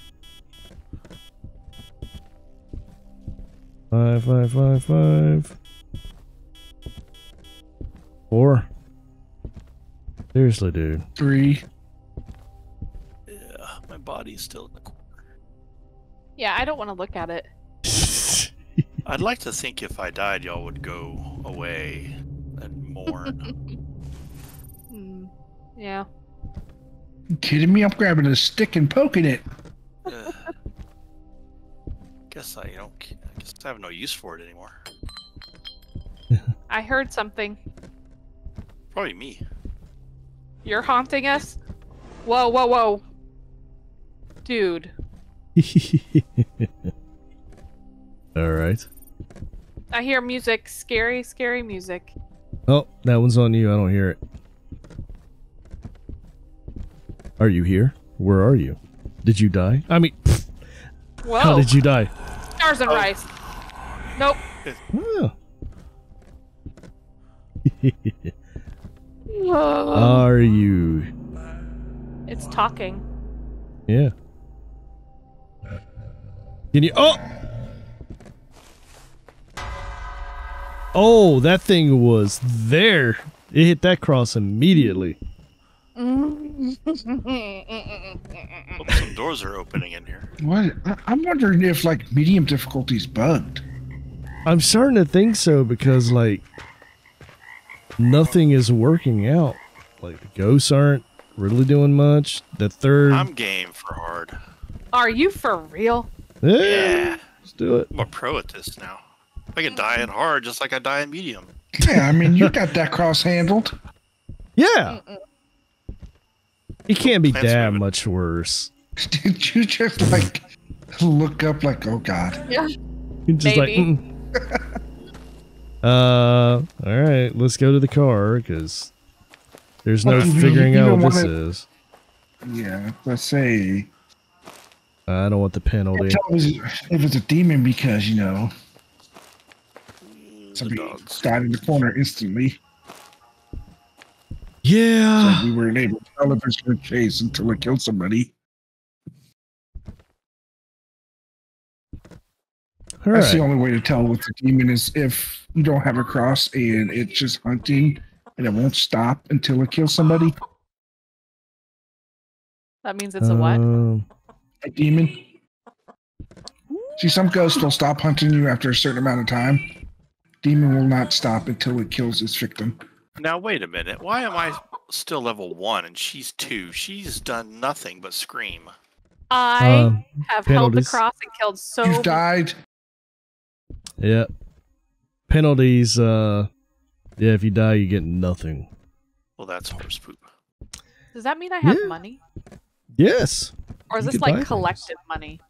5, 5, 5, 5. 4. Seriously, dude. 3. Yeah, my body's still in the corner. Yeah, I don't want to look at it. I'd like to think if I died, y'all would go away and mourn. Yeah. You kidding me? I'm grabbing a stick and poking it. I guess I have no use for it anymore. I heard something. Probably me. You're haunting us? Whoa, whoa, whoa. Dude. Alright. I hear music. Scary, scary music. Oh, that one's on you. I don't hear it. Are you here? Where are you? Did you die? I mean, pfft. Whoa. How did you die? Stars and rice. Nope. Oh. Whoa. Are you? It's talking. Yeah. Can you? Oh. Oh, that thing was there. It hit that cross immediately. Hope some doors are opening in here. What? I'm wondering if like medium difficulty's bugged. I'm starting to think so because like nothing is working out. Like the ghosts aren't really doing much. The third. I'm game for hard. Are you for real? Yeah. Let's do it. I'm a pro at this now. I can die in hard just like I die in medium. Yeah, I mean you got that cross handled. Yeah. It can't be that much worse. Did you just like look up like, oh god? Yeah. Just maybe. Like, all right, let's go to the car because there's no figuring out what this is. Yeah, let's say. I don't want the penalty. If it's a demon, because you know somebody died in the corner instantly. Yeah. So we weren't able to tell if it's going to chase until it killed somebody. All That's right. The only way to tell what the demon is if you don't have a cross and it's just hunting and it won't stop until it kills somebody. That means it's a what? A demon. See, some ghosts will stop hunting you after a certain amount of time. Demon will not stop until it kills its victim. Now, wait a minute. Why am I still level 1 and she's 2? She's done nothing but scream. I have held the cross and killed so many. You've died. Yeah. Penalties. Yeah, if you die, you get nothing. Well, that's horse poop. Does that mean I have money? Yes. Or is this like collective money?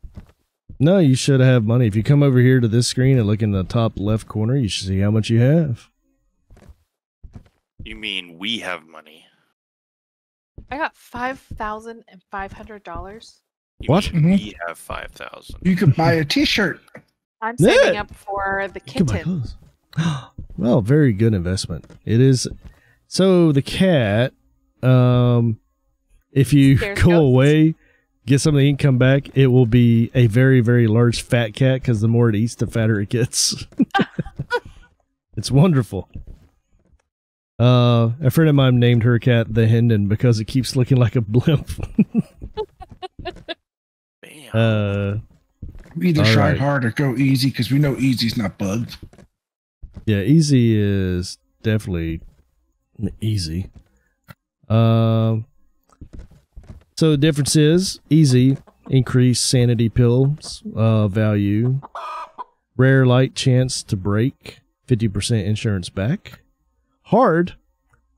No, you should have money. If you come over here to this screen and look in the top left corner, you should see how much you have. You mean we have money? I got $5,500. What? We have 5,000. You could buy a T-shirt. I'm saving up for the kitten. Well, very good investment. It is. So the cat, if you go away, get some of the ink, come back, it will be a very, very large fat cat because the more it eats, the fatter it gets. It's wonderful. A friend of mine named her cat the Hendon because it keeps looking like a blimp. Damn. We either try hard or go easy because we know easy's not bugged. Yeah, easy is definitely easy. So the difference is easy increased sanity pills value, rare light chance to break, 50% insurance back. Hard,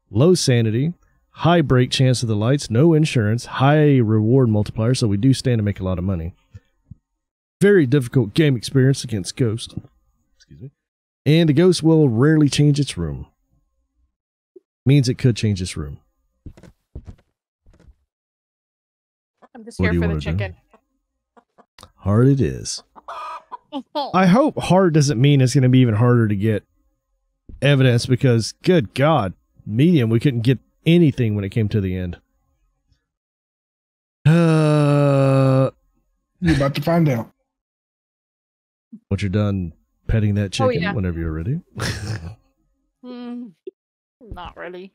low sanity, high break chance of the lights, no insurance, high reward multiplier, so we do stand to make a lot of money. Very difficult game experience against ghosts. Excuse me. And the ghost will rarely change its room. Means it could change its room. I'm just here for the chicken. Do? Hard it is. I hope hard doesn't mean it's going to be even harder to get evidence because good god, medium we couldn't get anything when it came to the end. You're about to find out. Once you're done petting that chicken whenever you're ready. Not really.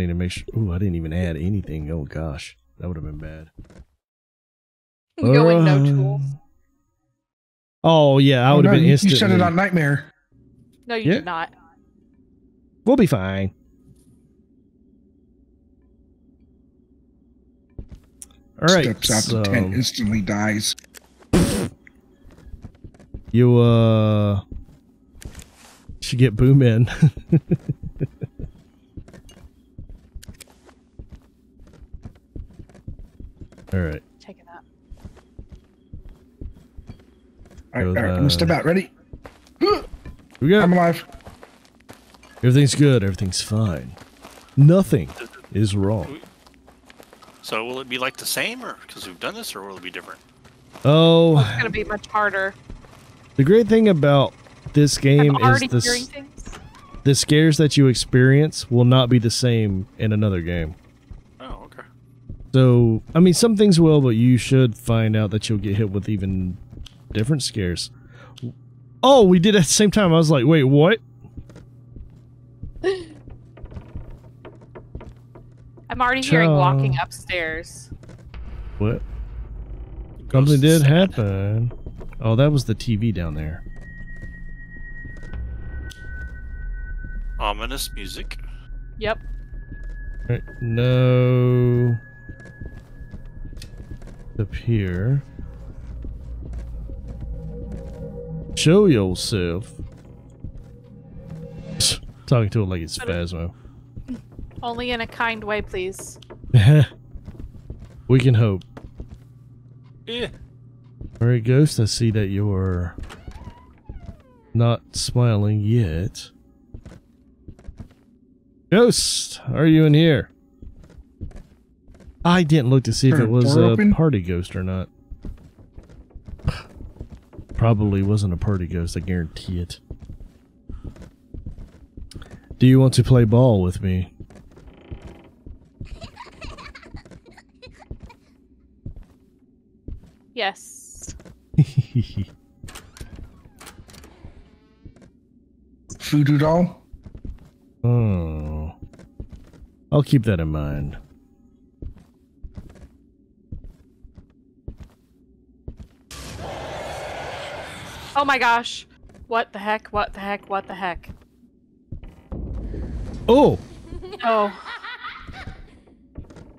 Need to make sure. Ooh, I didn't even add anything. Oh gosh, that would have been bad. Going no tools. Oh yeah, I would have been instantly. You shut it on nightmare. No, you did not. We'll be fine. All right. Steps out the tent, instantly dies. You should get Boom in. All right. Take it up. All right, I'm gonna step out. Ready? We got. I'm alive. Everything's good. Everything's fine. Nothing is wrong. So will it be like the same, or because we've done this, or will it be different? Oh, well, it's gonna be much harder. The great thing about this game is the scares that you experience will not be the same in another game. Oh, okay. So, I mean, some things will, but you should find out that you'll get hit with even different scares. Oh, we did at the same time. I was like, wait, what? I'm already hearing walking upstairs. What? Something did happen. Oh, that was the TV down there. Ominous music. Yep. Right, no. Up here. Show yourself. Talking to it like it's Phasmo. Only in a kind way, please. We can hope. Yeah. Alright, Ghost, I see that you're not smiling yet. Ghost, are you in here? I didn't look to see if it was a party ghost or not. Probably wasn't a party ghost, I guarantee it. Do you want to play ball with me? Yes. Voodoo doll. Oh, I'll keep that in mind. Oh my gosh! What the heck? What the heck? What the heck? Oh! Oh!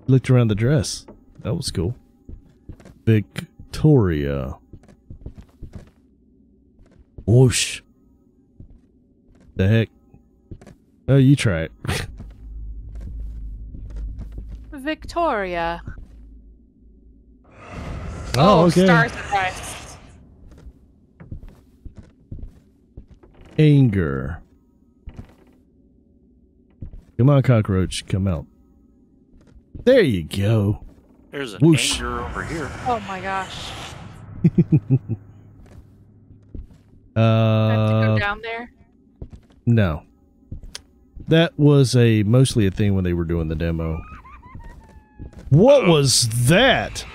Looked around the dress. That was cool. Victoria. Whoosh. The heck? Oh, you try it. Victoria. Oh, okay. Stars and rice. Anger. Come on, cockroach. Come out. There you go. There's an Whoosh. Anger over here. Oh, my gosh. Have to go down there? No. That was a mostly a thing when they were doing the demo. What was that?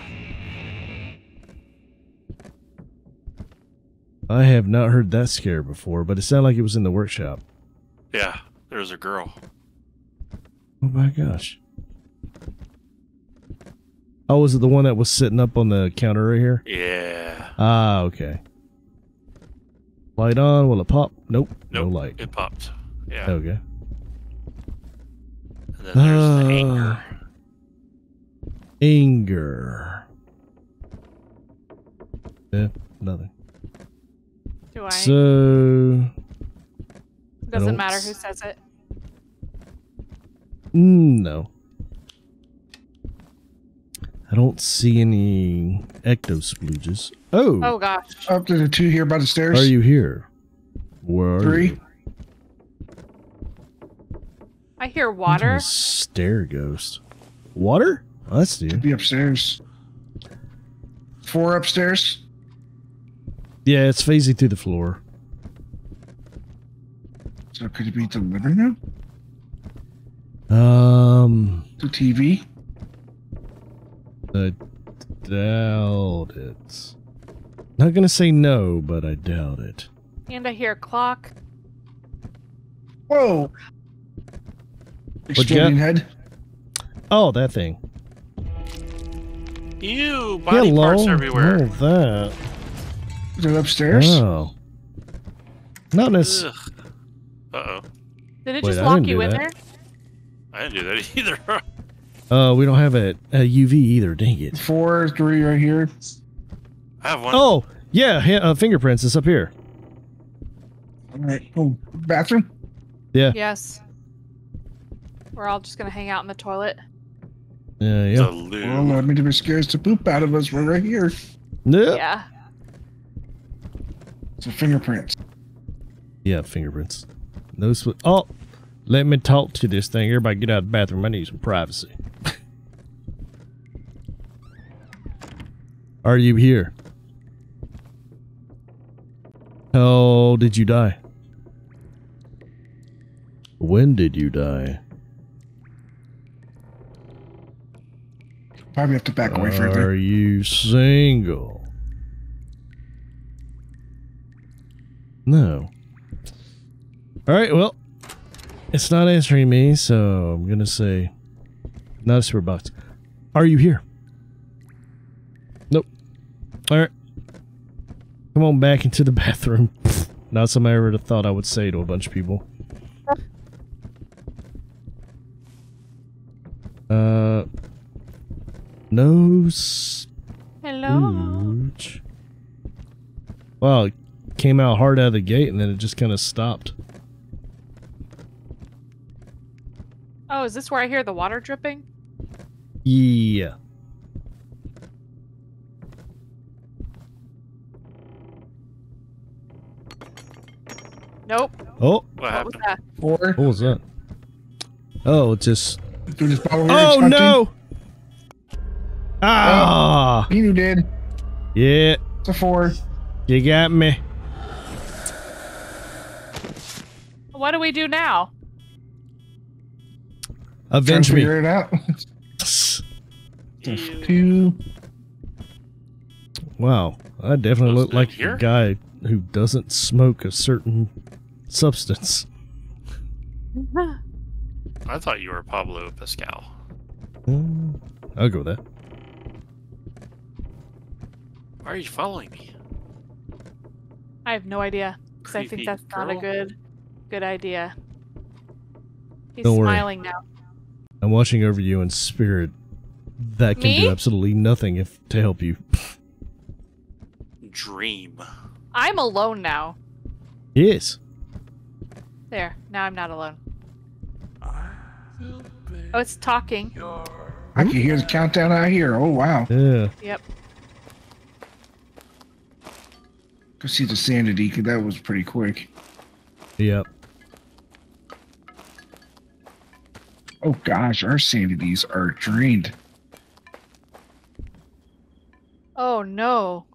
I have not heard that scare before, but it sounded like it was in the workshop. Yeah, there's a girl. Oh my gosh. Oh, was it the one that was sitting up on the counter right here? Yeah. Ah, okay. Light on, will it pop? Nope. Nope. No light. It popped. Yeah. Okay. And then there's the anger. Anger. Yeah, nothing. Do I? So. Doesn't matter who says it. No. I don't see any ectosplooges. Oh! Oh gosh! Up to the two here by the stairs. Are you here? Where are you? I hear water. Stair ghost. Water? Oh, that's dude. Could be upstairs. Four upstairs. Yeah, it's phasing through the floor. So could it be the living room? The TV. I doubt it. Not gonna say no, but I doubt it. And I hear a clock. Whoa! Exploding head. Oh, that thing. Ew, body parts everywhere. Look at that. Is it upstairs? Oh. Notice. Uh-oh. Did it just lock you in there? I didn't do that either. We don't have a UV either, dang it. 4, 3 right here. I have one. Oh, yeah, fingerprints. It's up here. All right. Oh, bathroom? Yeah. Yes. We're all just going to hang out in the toilet. Yeah. Well, I mean, it scares the poop out of us. We're right here. Nope. Yeah. So fingerprints. Yeah, fingerprints. Those. Oh, let me talk to this thing. Everybody get out of the bathroom. I need some privacy. Are you here? How did you die? When did you die? Probably have to back away further. Are you single? No. Alright, well, it's not answering me, so I'm gonna say not a super box. Are you here? Nope. Alright. Come on back into the bathroom. Not something I ever thought I would say to a bunch of people. No. Hello. Wow, it came out hard out of the gate and then it just kind of stopped. Oh, is this where I hear the water dripping? Yeah. Nope. Oh. What happened? What was that? Oh, it just. Oh no! Ah! You did. Yeah. It's a 4. You got me. What do we do now? Avenge me. Figure it out. 2. Wow, I definitely look like a guy who doesn't smoke a certain substance. I thought you were Pablo Pascal. I'll go with that. Why are you following me? I have no idea. Because I think that's not a good idea. He's smiling now. I'm watching over you in spirit. That can do absolutely nothing to help you. Dream. I'm alone now. Yes. There. Now I'm not alone. Oh, it's talking. I can hear the countdown out here. Oh, wow. Yeah. Yep. Go see the sanity, because that was pretty quick. Yep. Oh gosh, our sanities are drained. Oh no.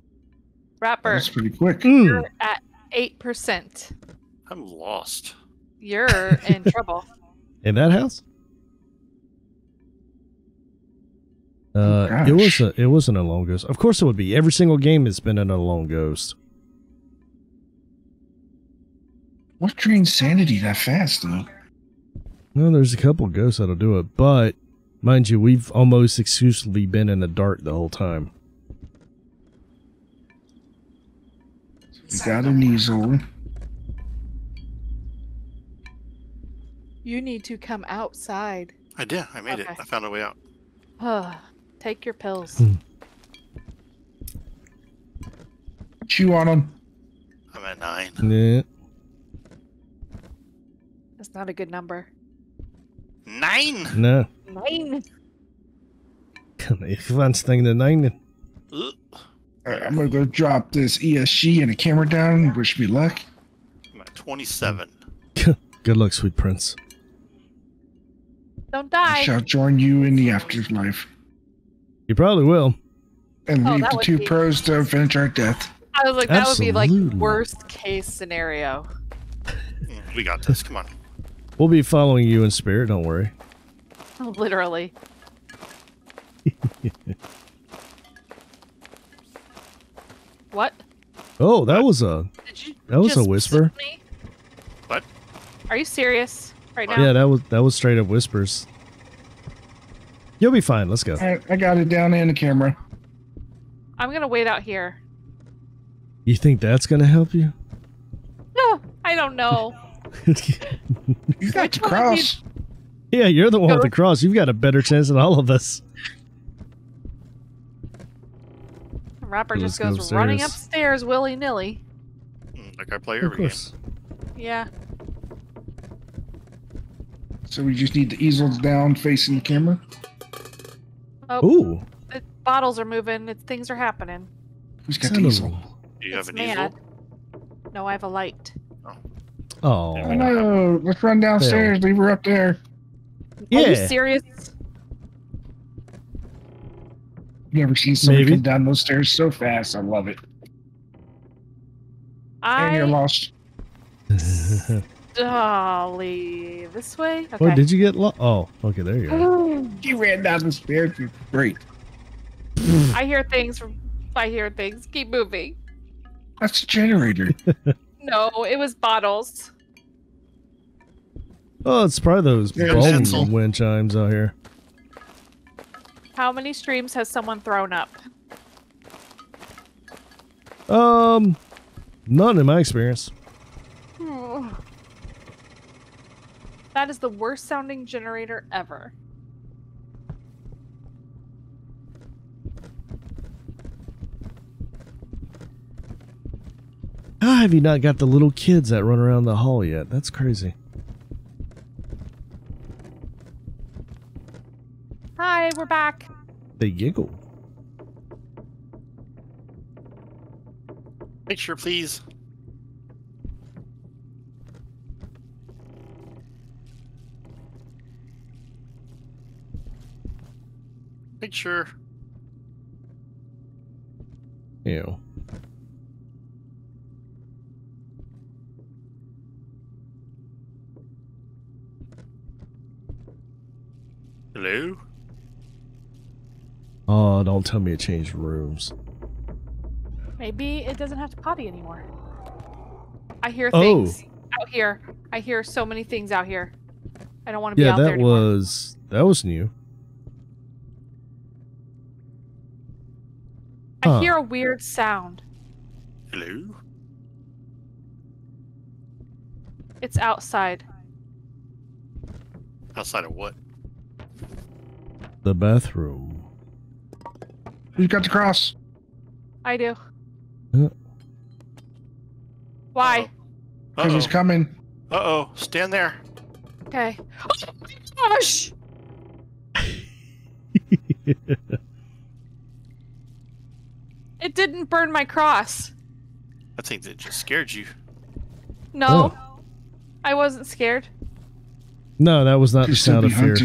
Rapper. That's pretty quick. You're at 8%. I'm lost. You're in trouble. In that house? It wasn't a lone ghost. Of course it would be. Every single game has been in a lone ghost. What drains sanity that fast, though? No, there's a couple of ghosts that'll do it, but mind you, we've almost exclusively been in the dark the whole time. We got an easel. You need to come outside. I did. I made it. I found a way out. Take your pills. Chew on them. I'm at 9. Yeah. That's not a good number. 9? No. 9. If one's thing to 9. Alright, I'm gonna go drop this ESG and the camera down. Wish me luck. I'm at 27. Good luck, sweet prince. Don't die. I shall join you in the afterlife. You probably will. And leave the 2 pros to avenge our death. I was like, absolutely. That would be like worst case scenario. We got this. Come on. We'll be following you in spirit, don't worry. Literally. What? Oh, that was a whisper. What? Are you serious right now? Yeah, that was straight up whispers. You'll be fine. Let's go. I got it down in the camera. I'm going to wait out here. You think that's going to help you? No, I don't know. You got the cross. Yeah, you're the one with the cross. You've got a better chance than all of us. The rapper just goes running upstairs willy-nilly. Like I play every game. Yeah. So we just need the easels down facing the camera? Oh. Ooh. The bottles are moving. Things are happening. Who's got the easel? Do you have an easel? No, I have a light. Oh. Oh. I know. Let's run downstairs. Leave her up there. Yeah. Are you serious? You ever seen somebody come down those stairs so fast? I love it. And you're lost. Dolly, this way. Okay. Oh, did you get lost? Oh, okay, there you go. You ran down the stairs. Great. I hear things. I hear things. Keep moving. That's a generator. No, it was bottles. Oh, it's probably those wind chimes out here. How many streams has someone thrown up? None in my experience. Oh. That is the worst sounding generator ever. How have you not got the little kids that run around the hall yet? That's crazy. Hi, we're back. They giggle. Picture, please. Picture. Ew. Hello? Oh, don't tell me it changed rooms. Maybe it doesn't have to potty anymore. I hear things out here. I hear so many things out here. I don't want to be out there anymore. Yeah, that was new. I hear a weird sound. Hello? It's outside. Outside of what? The bathroom. Who's got the cross? I do. Why? Because he's coming. Uh-oh. Stand there. Okay. Oh my gosh! It didn't burn my cross. I think that just scared you. No. Oh. I wasn't scared. No, that was not the sound of fear.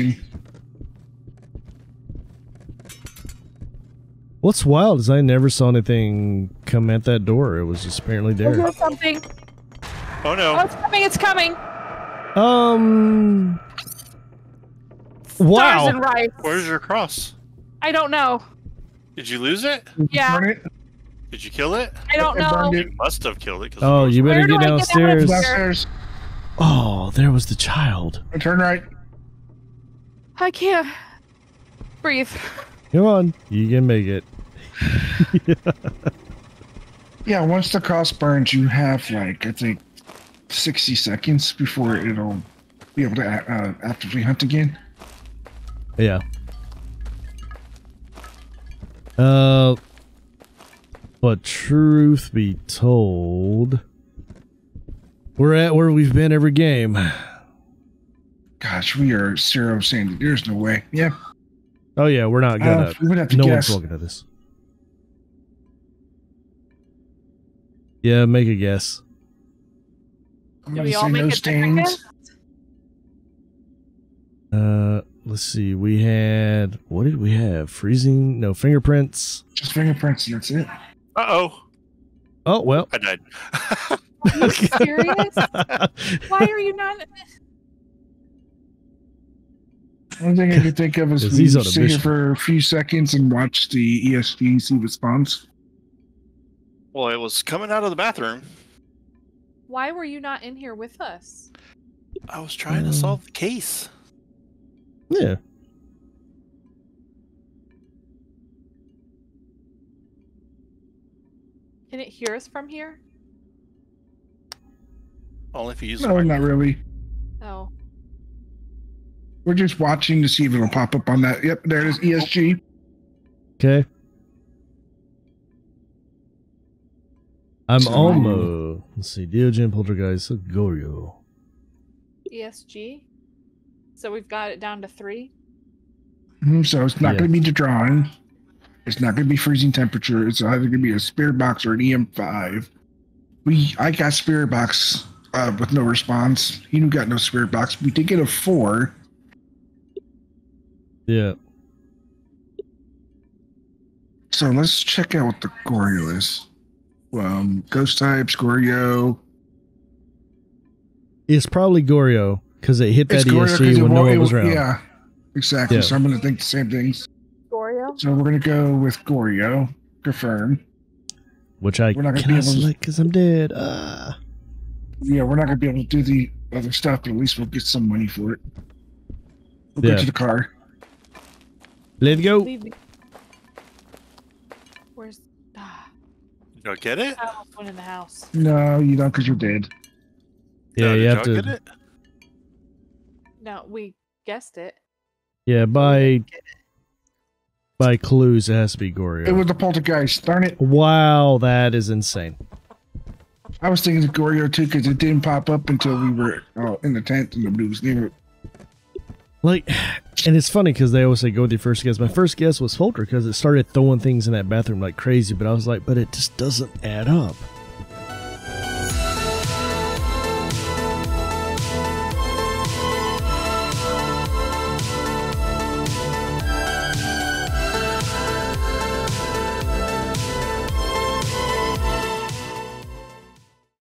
What's wild is I never saw anything come at that door. It was just apparently there. I heard something. Oh no! Oh, it's coming! It's coming! Wow! Stars and rice. Where's your cross? I don't know. Did you lose it? Yeah. Did you kill it? I don't know. You must have killed it. Oh, you better get downstairs. Oh, there was the child. Turn right. I can't breathe. Come on, you can make it. Yeah, once the cross burns, you have like, I think, 60 seconds before it'll be able to actively hunt again. Yeah. But truth be told, we're at where we've been every game. Gosh, we are zero sandy. There's no way. Yeah. Oh yeah, we're not gonna. We would have to guess. One's looking at this. Yeah, make a guess. Did we all make a different guess? Let's see. We had what did we have? Freezing? No, fingerprints. Just fingerprints. That's it. Uh oh. Oh well. I died. Are you serious? Why are you not? One thing I could think of is we sit here for a few seconds and watch the ESG see what spawns. Well, it was coming out of the bathroom. Why were you not in here with us? I was trying to solve the case. Yeah. Can it hear us from here? Only if you use. No, not really. Oh. We're just watching to see if it'll pop up on that. Yep, there it is. ESG. Okay. I'm almost. Let's see. Deogen, Poltergeist, Goryo. ESG. So we've got it down to 3. So it's not going to be the drawing. It's not going to be freezing temperature. It's either going to be a spirit box or an EM5. I got spirit box with no response. He got no spirit box. We did get a 4. Yeah. So let's check out what the Goryo is. Ghost types, Goryo. It's probably Goryo because it hit that ESC when no one was around. Yeah, exactly. Yeah. So I'm going to think the same things. Goryo? So we're going to go with Goryo. Confirm. Which I can't select because I'm dead. Yeah, we're not going to be able to do the other stuff, but at least we'll get some money for it. We'll go to the car. Let's go. Where's... You don't get it? I almost went in the house. No, you don't because you're dead. Yeah, you have to... Get it? No, we guessed it. Yeah, by clues, it has to be Goryo. It was the Poltergeist, darn it. Wow, that is insane. I was thinking of Goryo, too, because it didn't pop up until we were in the tent and nobody was near it. Like... And it's funny because they always say, go with your first guess. My first guess was Folter because it started throwing things in that bathroom like crazy, but I was like, but it just doesn't add up.